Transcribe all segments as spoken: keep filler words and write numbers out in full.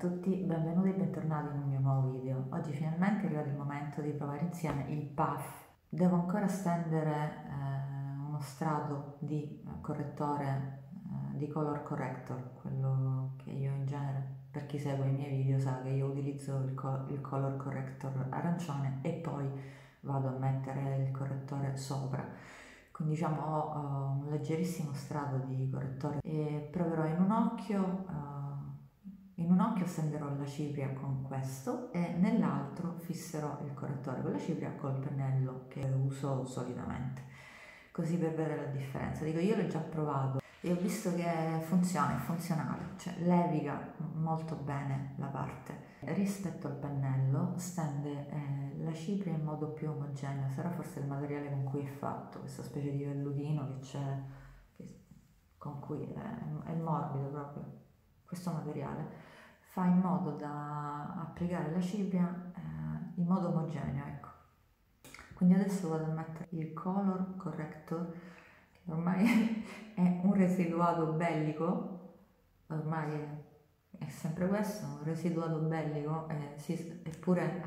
tutti, benvenuti e bentornati in un mio nuovo video. Oggi finalmente è arrivato il momento di provare insieme il puff. Devo ancora stendere eh, uno strato di correttore, eh, di color corrector, quello che io in genere, per chi segue i miei video sa che io utilizzo il, co il color corrector arancione e poi vado a mettere il correttore sopra. Quindi diciamo ho uh, un leggerissimo strato di correttore e proverò in un occhio uh, In un occhio stenderò la cipria con questo e nell'altro fisserò il correttore con la cipria col pennello che uso solitamente, così per vedere la differenza. Dico, io l'ho già provato e ho visto che funziona, è funzionale, cioè leviga molto bene la parte. Rispetto al pennello stende eh, la cipria in modo più omogeneo, sarà forse il materiale con cui è fatto, questa specie di vellutino che c'è, con cui è, è morbido proprio. Questo materiale fa in modo da applicare la cipria eh, in modo omogeneo, ecco. Quindi adesso vado a mettere il color corrector, che ormai è un residuato bellico, ormai è sempre questo, un residuato bellico, eh, sì, eppure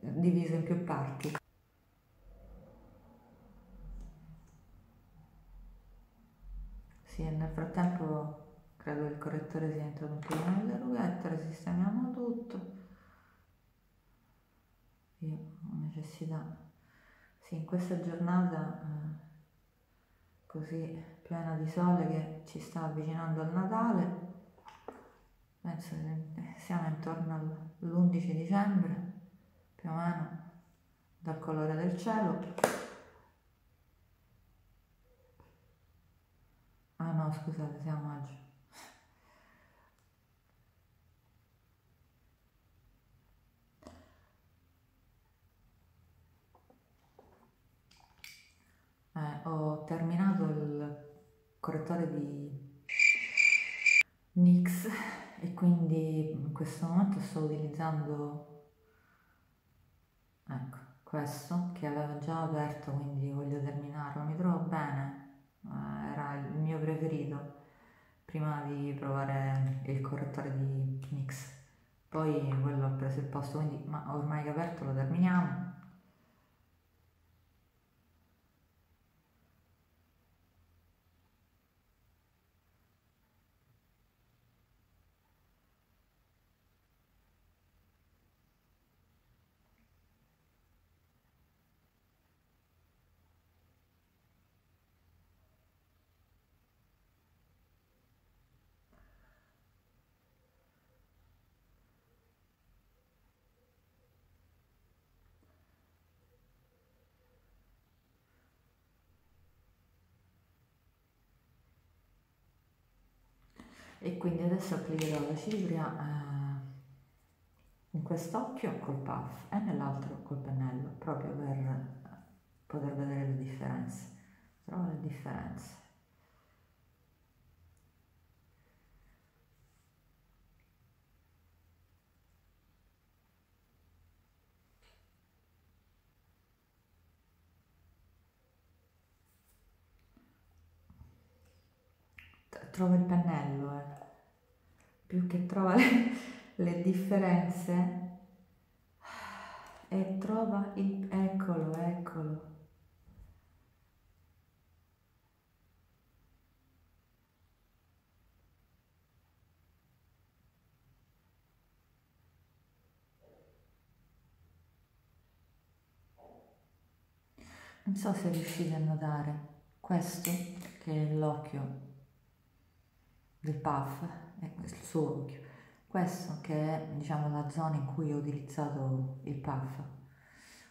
diviso in più parti. Sì, nel frattempo credo che il correttore sia entrato un po' nelle rughette, risistemiamo tutto. Io ho necessità, sì, in questa giornata eh, così piena di sole che ci sta avvicinando al Natale, penso che siamo intorno all'undici dicembre, più o meno, dal colore del cielo. Ah no, scusate, siamo oggi. Eh, ho terminato il correttore di NYX e quindi in questo momento sto utilizzando, ecco, questo che avevo già aperto, quindi voglio terminarlo. Mi trovo bene, eh, era il mio preferito prima di provare il correttore di NYX, poi quello ha preso il posto, quindi ma ormai che è aperto lo terminiamo. E quindi adesso applicherò la cipria eh, in quest'occhio col puff e nell'altro col pennello, proprio per poter vedere le differenze. Trovo le differenze. Trovo il pennello, eh. Più che trova le, le differenze, e trova il, eccolo, eccolo. Non so se riuscite a notare questo, che è l'occhio del puff, è il suo occhio, questo che è, diciamo, la zona in cui ho utilizzato il puff,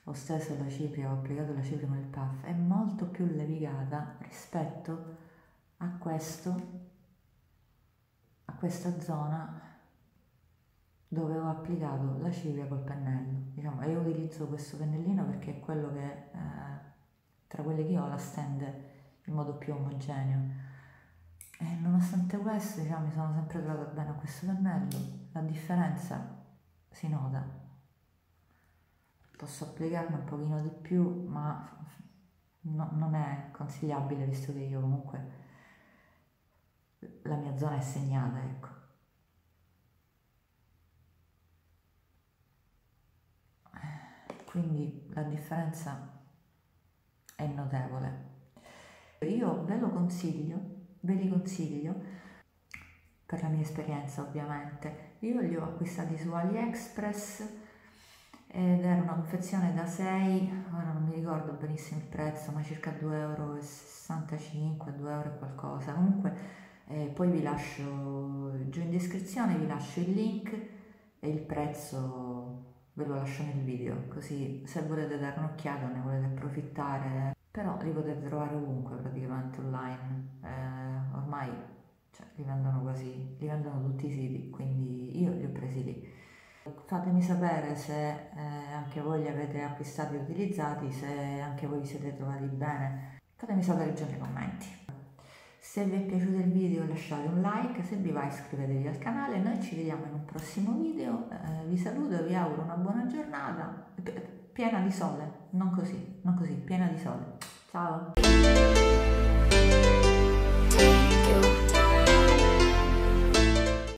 ho steso la cipria, ho applicato la cipria con il puff, è molto più levigata rispetto a questo, a questa zona dove ho applicato la cipria col pennello, diciamo. Io utilizzo questo pennellino perché è quello che eh, tra quelli che ho la stende in modo più omogeneo. E nonostante questo, diciamo, mi sono sempre trovata bene a questo pennello, la differenza si nota. Posso applicarlo un pochino di più, ma no, non è consigliabile, visto che io comunque la mia zona è segnata, ecco. quindi la differenza è notevole. Io ve lo consiglio, ve li consiglio per la mia esperienza ovviamente. Io li ho acquistati su AliExpress ed era una confezione da sei, ora non mi ricordo benissimo il prezzo, ma circa due euro e sessantacinque, due euro e qualcosa. Comunque eh, poi vi lascio giù in descrizione, vi lascio il link e il prezzo ve lo lascio nel video, così se volete dare un'occhiata, ne volete approfittare, però li potete trovare ovunque praticamente online, eh, ormai cioè, li vendono quasi, li vendono tutti i siti, quindi io li ho presi lì. Fatemi sapere se eh, anche voi li avete acquistati e utilizzati, se anche voi vi siete trovati bene, fatemi sapere già nei commenti. Se vi è piaciuto il video lasciate un like, se vi va iscrivetevi al canale, noi ci vediamo in un prossimo video, eh, vi saluto e vi auguro una buona giornata, piena di sole, non così, non così, piena di sole, ciao!